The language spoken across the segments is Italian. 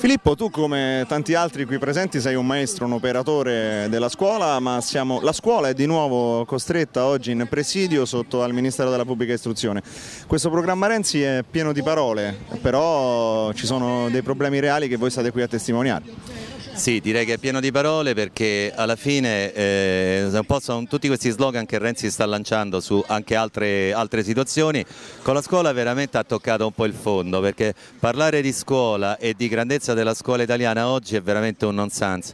Filippo, tu come tanti altri qui presenti sei un maestro, un operatore della scuola, ma la scuola è di nuovo costretta oggi in presidio sotto al Ministero della Pubblica Istruzione. Questo programma Renzi è pieno di parole, però ci sono dei problemi reali che voi state qui a testimoniare. Sì, direi che è pieno di parole perché alla fine un po' sono tutti questi slogan che Renzi sta lanciando su anche altre situazioni. Con la scuola veramente ha toccato un po' il fondo, perché parlare di scuola e di grandezza della scuola italiana oggi è veramente un nonsense.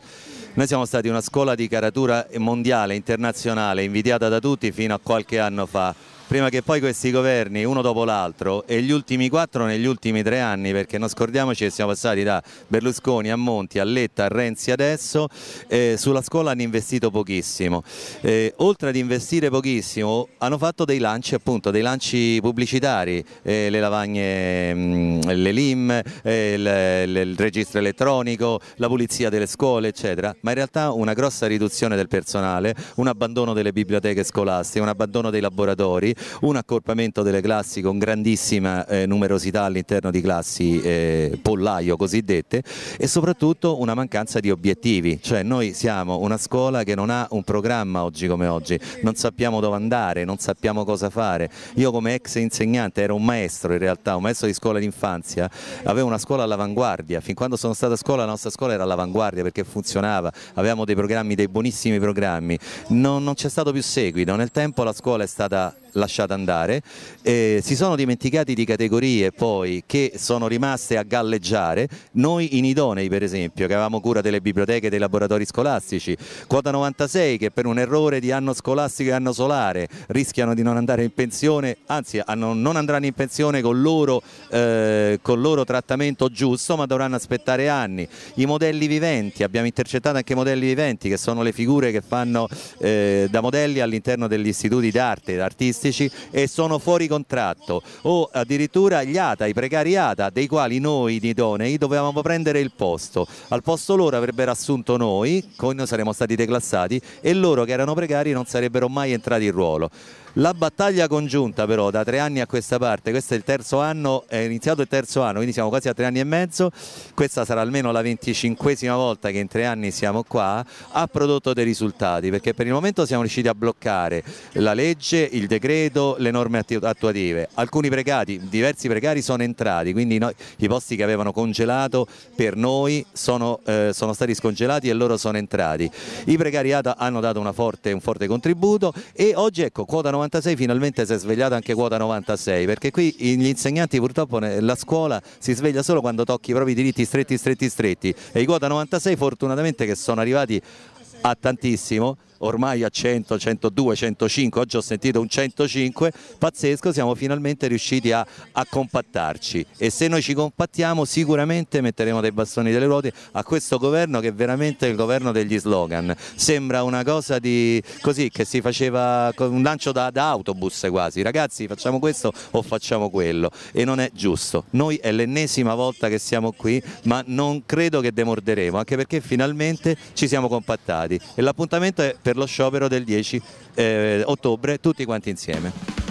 Noi siamo stati una scuola di caratura mondiale, internazionale, invidiata da tutti fino a qualche anno fa, prima che poi questi governi, uno dopo l'altro, e gli ultimi quattro negli ultimi 3 anni, perché non scordiamoci che siamo passati da Berlusconi a Monti a Letta a Renzi adesso, sulla scuola hanno investito pochissimo. Oltre ad investire pochissimo hanno fatto dei lanci, appunto, dei lanci pubblicitari, le lavagne, le LIM, il registro elettronico, la pulizia delle scuole eccetera, ma in realtà una grossa riduzione del personale, un abbandono delle biblioteche scolastiche, un abbandono dei laboratori, un accorpamento delle classi con grandissima numerosità all'interno di classi pollaio cosiddette, e soprattutto una mancanza di obiettivi. Cioè noi siamo una scuola che non ha un programma oggi come oggi, non sappiamo dove andare, non sappiamo cosa fare. Io come ex insegnante ero un maestro, in realtà un maestro di scuola d'infanzia, avevo una scuola all'avanguardia. Fin quando sono stato a scuola la nostra scuola era all'avanguardia perché funzionava, avevamo dei programmi, dei buonissimi programmi, non c'è stato più seguito, nel tempo la scuola è stata lasciata andare, si sono dimenticati di categorie poi che sono rimaste a galleggiare, noi inidonei per esempio, che avevamo cura delle biblioteche e dei laboratori scolastici, Quota96 che per un errore di anno scolastico e anno solare rischiano di non andare in pensione, anzi non andranno in pensione con il loro trattamento giusto, ma dovranno aspettare anni. I modelli viventi, abbiamo intercettato anche i modelli viventi, che sono le figure che fanno da modelli all'interno degli istituti d'arte, artistici, e sono fuori contratto, o addirittura gli ATA, i precari ATA, dei quali noi idonei dovevamo prendere il posto. Al posto loro avrebbero assunto noi, noi saremmo stati declassati e loro che erano precari non sarebbero mai entrati in ruolo. La battaglia congiunta però da 3 anni a questa parte, questo è il 3º anno, è iniziato il 3º anno, quindi siamo quasi a 3 anni e mezzo, questa sarà almeno la 25ª volta che in 3 anni siamo qua, ha prodotto dei risultati, perché per il momento siamo riusciti a bloccare la legge, il decreto, le norme attuative. Alcuni precari, diversi precari sono entrati, quindi i posti che avevano congelato per noi sono stati scongelati e loro sono entrati. I precari hanno dato un forte contributo, e oggi ecco Quota96 finalmente si è svegliata anche Quota96, perché qui gli insegnanti purtroppo, la scuola si sveglia solo quando tocchi i propri diritti stretti, e i Quota96 fortunatamente che sono arrivati a tantissimo, ormai a 100, 102, 105, oggi ho sentito un 105, pazzesco, siamo finalmente riusciti a compattarci, e se noi ci compattiamo sicuramente metteremo dei bastoni delle ruote a questo governo, che è veramente il governo degli slogan. Sembra una cosa di così, che si faceva un lancio da autobus quasi, ragazzi facciamo questo o facciamo quello, e non è giusto. Noi è l'ennesima volta che siamo qui, ma non credo che demorderemo, anche perché finalmente ci siamo compattati, e l'appuntamento è per lo sciopero del 10 ottobre tutti quanti insieme.